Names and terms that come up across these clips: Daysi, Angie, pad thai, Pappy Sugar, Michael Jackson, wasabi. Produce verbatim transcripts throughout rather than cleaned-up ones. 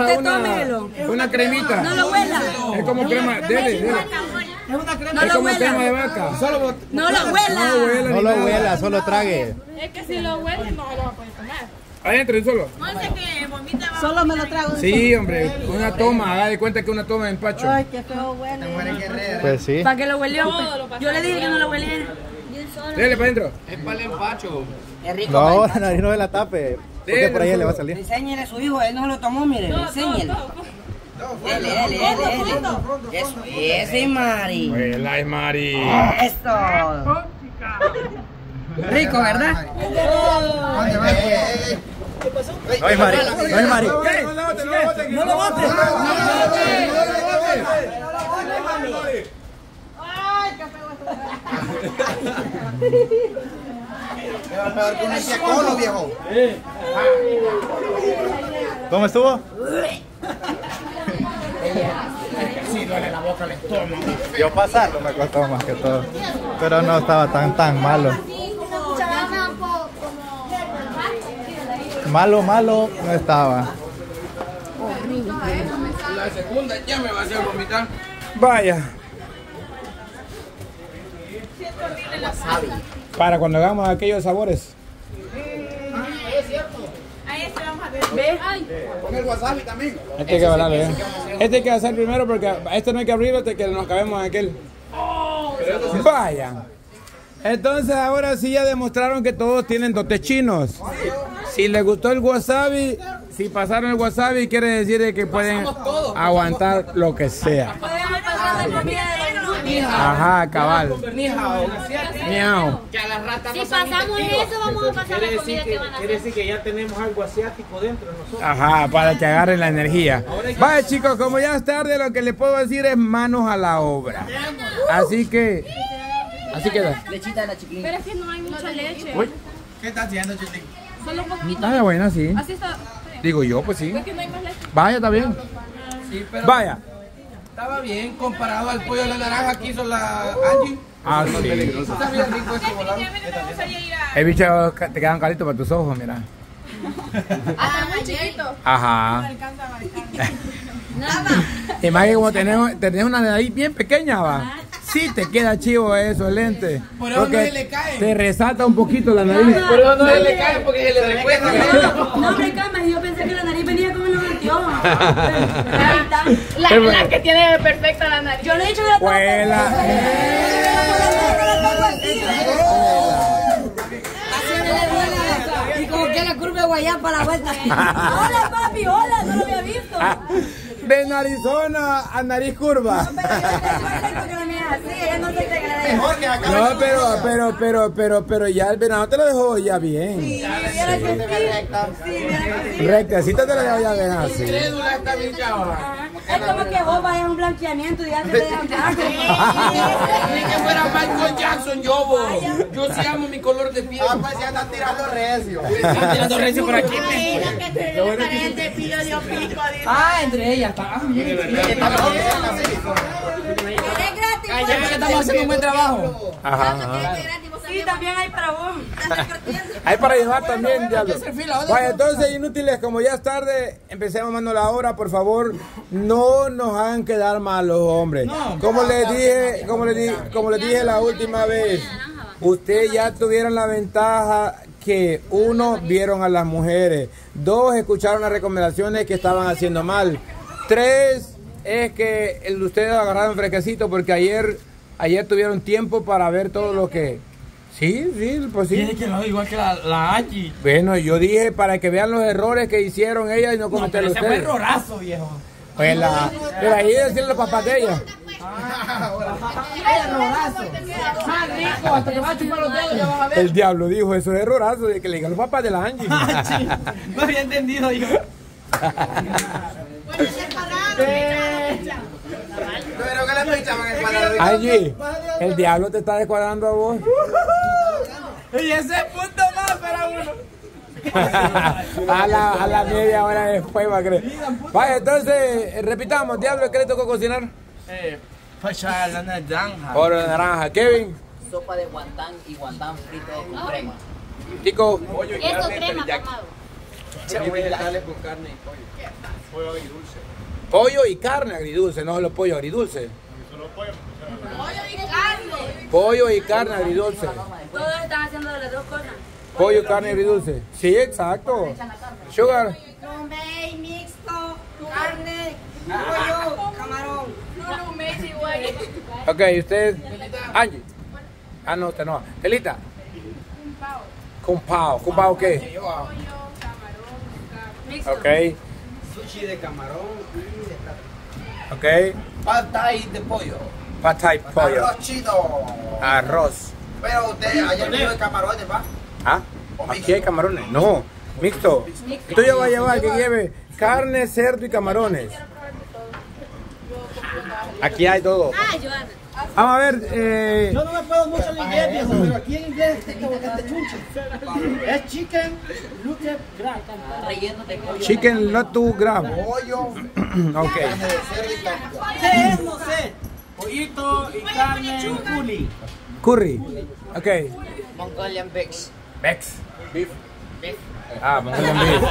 Usted tómelo. Es una cremita. No lo huela. Es como crema. Dele, dele. Es una crema. No lo huela. No lo huela. No lo huela, solo trague. Es que si lo huele no lo puede tomar. Adentro, solo. Solo me lo trago. Sí, hombre, una toma, haga de cuenta que una toma de empacho. Ay, qué feo huele. Pues sí. ¿Para qué lo huelió? Yo le dije que no lo hueliera. Dele para adentro. Es para el empacho. Es rico. No, la nariz no se la tape. Porque por ahí le va a salir. Enséñele a su hijo, él no se lo tomó, mire. Enséñele. Dele, dele, dele. Eso es, Mari. Huela, es Mari. Esto. Rico, ¿verdad? ¿Qué pasó? No es Mari, no es Mari. No lo botes, no lo botes. Ay, qué feo. Viejo. ¿Cómo estuvo? Sí, duele la boca, el estómago. Yo pasarlo me costó más que todo, pero no estaba tan tan malo. Malo, malo, no estaba. La segunda ya me va a hacer vomitar. Vaya. Para cuando hagamos aquellos sabores. Ah, es cierto. Ahí este vamos a ver. Con el wasabi también. Este hay que hablarle. ¿Eh? Este hay que hacer primero porque este no hay que abrirlo hasta que nos cabemos en aquel. Vaya. Entonces ahora sí ya demostraron que todos tienen dotes chinos. Si les gustó el wasabi, si pasaron el wasabi, quiere decir que pueden todo, aguantar lo que sea. Podemos pasar de comida de los... Ajá, cabal. Miau. Si pasamos eso, vamos a pasar la comida que van a hacer. Quiere decir que ya tenemos algo asiático dentro de nosotros. Ajá, para que agarren la energía. Vale, chicos, como ya es tarde, lo que les puedo decir es manos a la obra. Así que... Así queda. Lechita de la chiquilina. Pero es que no hay mucha leche. Uy. ¿Qué está haciendo, chiquilín? Está buena, sí. Así está. Digo yo, pues sí. Vaya, está bien. Sí, pero vaya. Estaba bien comparado al pollo de la naranja que hizo la Angie. Ah, sí. Está bien rico este volado. He visto que te quedan calitos para tus ojos, mira. Ah, muy chiquito. Ajá. No alcanza a abarcar. Nada. Y más que como tenés, tenés una nariz bien pequeña, va. Sí te queda chivo eso, el lente. Por eso no se le cae. Te resalta un poquito la nariz. No, no, por eso no, no se le cae porque se le recuerda. No, no, hombre, cama, yo pensé que la nariz venía como una antioma. La, la, la que tiene perfecta la nariz. Yo no he dicho la Vuela. Y como que la curva de guayapa a la vuelta. Hola, papi, hola, no lo había visto. De narizona a nariz curva. No, pero, pero, pero, pero, pero ya el verano te lo dejó ya bien. Sí, rectacita te la dejó ya bien así. Es como que Boba es un blanqueamiento y ya te dejan blanco. Ni que fuera Michael Jackson, yo, bo. Yo sí amo mi color de piel. Ah, pues ya están tirando recio. Están tirando recio por aquí. Lo bueno es que te pido yo pico. Ah, entre ellas. Ah, bien. Ya que estamos haciendo un buen trabajo. Ajá. Ajá. Sí, también hay para vos. Hay para llevar también. Vaya, entonces, inútiles, como ya es tarde, empecemos mando la hora, por favor. No nos hagan quedar malos, hombre. Como les dije, como les dije, como les dije la última vez, ustedes ya tuvieron la ventaja que uno, vieron a las mujeres. Dos, escucharon las recomendaciones que estaban haciendo mal. Tres, es que el, ustedes agarraron fresquecito porque ayer ayer tuvieron tiempo para ver todo lo que... Sí, sí, pues sí. Tiene que no, igual que la, la Angie. Bueno, yo dije para que vean los errores que hicieron ellas y no cometerlos no, ustedes. Ese fue errorazo, viejo. Pues la... Pero ahí decían los papás de ellas. Ah, ahora. El diablo dijo, eso es errorazo, de que le digan los papás de la Angie. No había entendido yo. Allí, el diablo te está descuadrando a vos. Y ese punto más para uno. A la, a la media hora después va a creer. Vaya, entonces, repitamos, diablo, ¿qué le tocó cocinar? Eh, facha la naranja. Oro de naranja. Kevin. Sopa de guantán y guantán frito con crema. Tico. Eso crema, papá. Yo voy a dejarle con carne y pollo. Pollo agridulce. Pollo y carne agridulce, no solo pollo agridulce. Solo pollo. Pollo y carne. Pollo y carne agridulce. Todos están haciendo de las dos cosas. Pollo, carne agridulce. Sí, exacto. Sugar. Rumey, mixto, carne, pollo, camarón. Rumey, igual. Ok, usted. Angie. Ah, no, usted no. Telita. Con pao. ¿Con pao qué? Pollo, camarón, carne. Mixto. Ok. Sushi de camarón y de carne. Ok. Pad thai de pollo. Pad thai pollo. Arroz chido. Arroz. Pero usted ayer vio de camarones, ¿va? ¿Ah? Aquí hay camarones. No. Mixto. Mixto. Tú ya vas a llevar que lleve carne, cerdo y camarones. Aquí hay todo. Ah, Joana. Vamos a ver. Eh... Yo no me puedo mucho en inglés, viejo, pero aquí en inglés es como que te chunche. Es chicken, lotus, grab. Chicken, lotus, grab. Pollo. Ok. ¿Qué es? No sé. Pollito y carne, curry. Curry. Ok. Mongolian beef. Beef. Beef. Beef. Ah, Mongolian beef.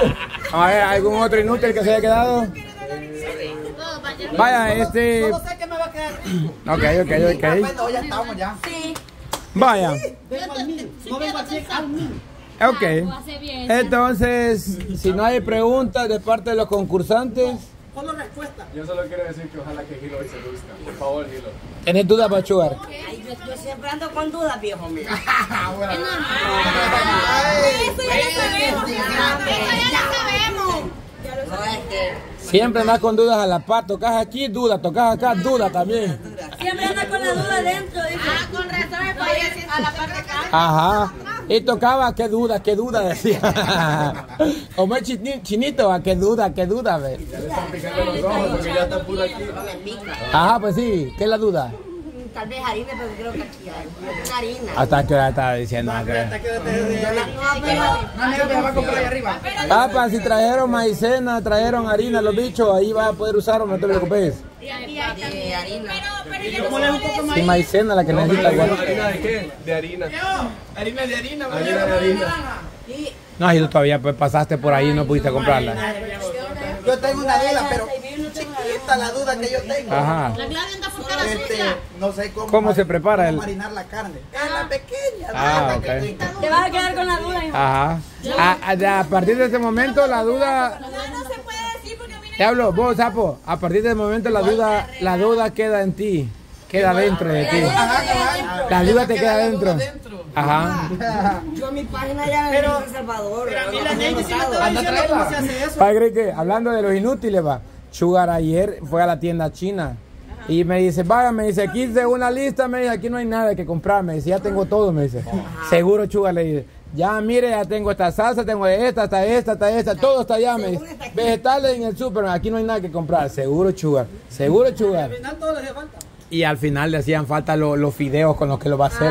A ver, ¿algún otro inútil que se haya quedado? Vaya, este... Solo sé que me va a quedar rico. Ok, ok, ok. Bueno, ya estamos ya. Sí. Vaya. Vengo al mil. No vengo aquí al mil. Ok. Entonces, si no hay preguntas de parte de los concursantes... Solo respuesta. Yo solo quiero decir que ojalá que Gilo hoy se luzca. Por favor, Gilo. ¿Tienes dudas para jugar? Ay, yo, yo siempre ando con dudas, viejo mío. Bueno. Eso ya lo sabemos. Eso ya lo sabemos. No, es que... Siempre andas con dudas a la par. Tocas aquí, duda. Tocas acá, duda también. Siempre andas con la duda dentro. Dice. Ah, con razón. No, a la par de acá. Ajá. Y tocaba, qué duda, qué duda, decía. Como es chinito, a qué duda, qué duda, ve. Ya le están picando los ojos porque ya está puro aquí. Ajá, pues sí. ¿Qué es la duda? Tal vez harina, pero creo que aquí hay harina. ¿Hasta qué hora estaba diciendo? No, pero va a comprar ahí arriba. Ah, para si trajeron maicena, trajeron harina, los bichos, ahí vas a poder usar o no te preocupes. Y harina. Y maicena la que necesita. ¿Harina de qué? De harina. Harina de harina. Harina de harina. No, y tú todavía pasaste por ahí y no pudiste comprarla. Yo tengo una vela, pero... Chiquita la duda que yo tengo. Ajá. La clave anda por cara sucia. No sé cómo, ¿Cómo se prepara el... marinar la carne. Es la pequeña. Ah, okay. Que tú... Te vas a quedar con la duda. Ajá. A, a partir de este momento la duda... No, no se puede decir porque mira... Te hablo, vos, sapo. A partir de este momento la duda, la duda queda en ti. Queda dentro de ti. La duda te queda dentro. Ajá. Yo mi página ya en El Salvador. Pero a mí la gente sí me estaba diciendo cómo se hace eso. Padre, que hablando de los inútiles, va. Sugar ayer fue a la tienda china. Ajá. Y me dice, vaya, me dice, aquí hice una lista, me dice, aquí no hay nada que comprar, me dice, ya tengo todo, me dice. Ajá. Seguro Sugar le dice, ya mire, ya tengo esta salsa, tengo esta, hasta esta, hasta esta, esta, todo está allá, me dice. Vegetales en el súper, aquí no hay nada que comprar, seguro Sugar, seguro Sugar. Al final todo le hacía falta. Y al final le hacían falta lo, los fideos con los que lo va a hacer.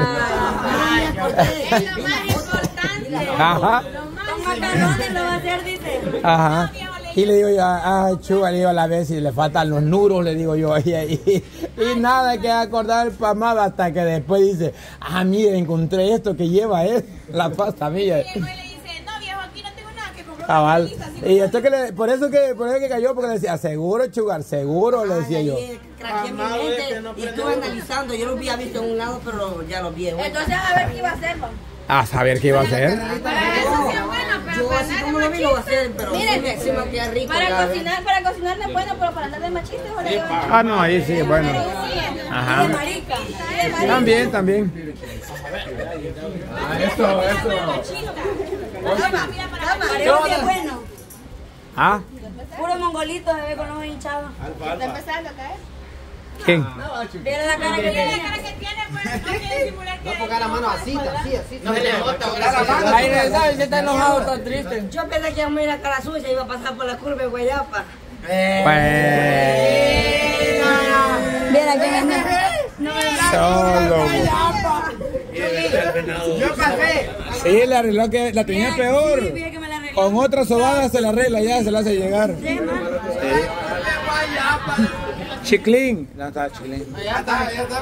Ay, ay, es lo más importante. Ajá. Los macarrones lo va a hacer, dice. Ajá. Y le digo yo, ay, Chuga, le digo a la vez, y le faltan los nuros, le digo yo, y, y, y nada que acordar para más, hasta que después dice, ah, mire, encontré esto que lleva, eh, la pasta mía. Y después le dice, no, viejo, aquí no tengo nada que comprar. Ah, vale. Y esto que le, por eso que, por eso que cayó, porque le decía, seguro, Chugar, seguro, ay, le decía yo. Craqué mi mente, no, y estuve analizando, yo lo había visto en un lado, pero ya lo vi. Entonces, a ver qué iba a hacer, ¿no? A saber qué iba a hacer. Para eso sí es bueno, pero para andar de machito. Miren, para cocinar, para cocinar es bueno, pero para andar de machito. Ah, no, ahí sí es bueno. Ajá. También, también. Ah, esto, esto. Toma, bueno. ¿Ah? Puro mongolito, bebé, con los hinchados. Está empezando a caer. ¿Quién? Pero la cara que tiene, la cara que tiene, pues no quiere disimular que... No ponga la mano así, así, así. No se le bota, ponga la mano. Ahí no sabe, se está enojado, tan triste. Yo pensé que iba a morir la cara sucia, iba a pasar por la curva de Guayapa. Mira quién es. No, solo. Yo pasé. Sí, le arregló que la tenía peor. Con otra sobada se la arregla ya, se la hace llegar. Chiclín. No está Chiclín. Ya está, ya está.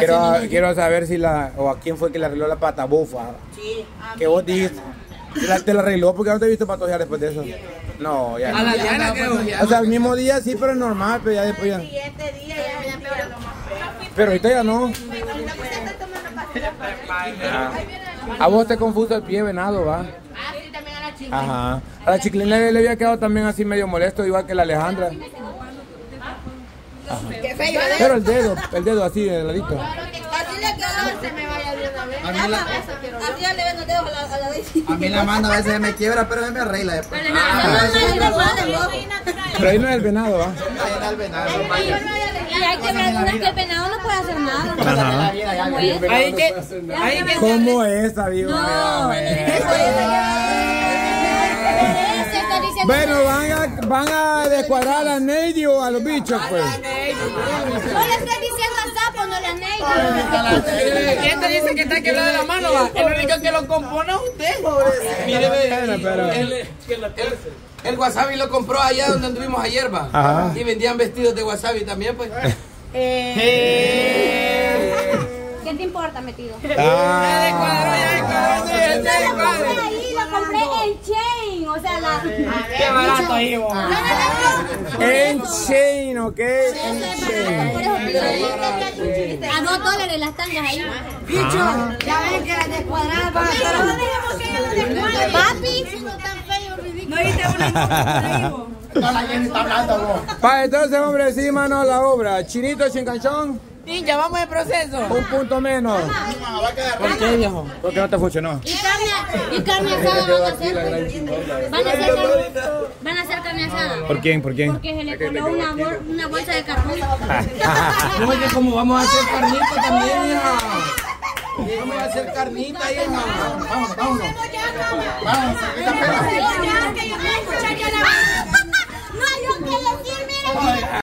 Quiero, quiero saber si la... o a quién fue que le arregló la pata bufa. Sí. Que vos dijiste. ¿Te la, te la arregló? Porque no te he visto patojear después de eso. No, ya. A la Diana creo. O sea, el mismo día sí, pero es normal, pero ya después ya. El siguiente día ya me empeoró más. Pero ahorita ya no. A vos te confuso el pie, venado, ¿va? Ah, sí, también a la chicle. Ajá. A la chicle le, le había quedado también así medio molesto, igual que la Alejandra. Ajá. Pero el dedo, el dedo así, de ladito. Así le quedó, se me vaya bien a ver. Así le ven los dedos a la Daisy. A mí la mano a veces me quiebra, pero se me arregla después. Pero ahí no es el venado, ¿va? Ahí no es el venado. Y hay quebraduras que el venado no puede hacer nada. ¿Cómo es, amigo? No, bueno, van a, van a descuadrar a Neidi o a los bichos, pues. No le estoy diciendo al sapo, no le Neidi. ¿Quién te dice que está quebrado de la mano? El único que lo compone es usted. Mire, el wasabi lo compró allá donde anduvimos ayer, va. Y vendían vestidos de wasabi también, pues. ¿Qué te importa, metido? Ya descuadró, ya descuadró. Yo lo compré ahí, lo compré en Che. O sea, la... ¡Qué barato, Ivo! En chain, ¿ok? En chain. A dos dólares las tangas ahí. Bicho, ya ven que las descuadradas van a estar... No dejemos que ellos las descuadren. Papi, eso es tan feo, ridículo. No viste una cosa, Ivo. No, la gente está hablando, vos. Pa, entonces, hombre, sí, mano, la obra. Chinito, sin canchón. Ninja, vamos de proceso. Un punto menos. ¿Por qué, viejo? Porque no te funcionó. Y carne, y carne asada van a hacer. Van a hacer, van a hacer carne asada. ¿Por quién? ¿Por quién? Porque se le coló una, bol, una bolsa de carbón. No, es que como vamos a hacer carnita también, hija. Vamos a hacer carnita, hija. Vamos, vamos. Vamos, vamos.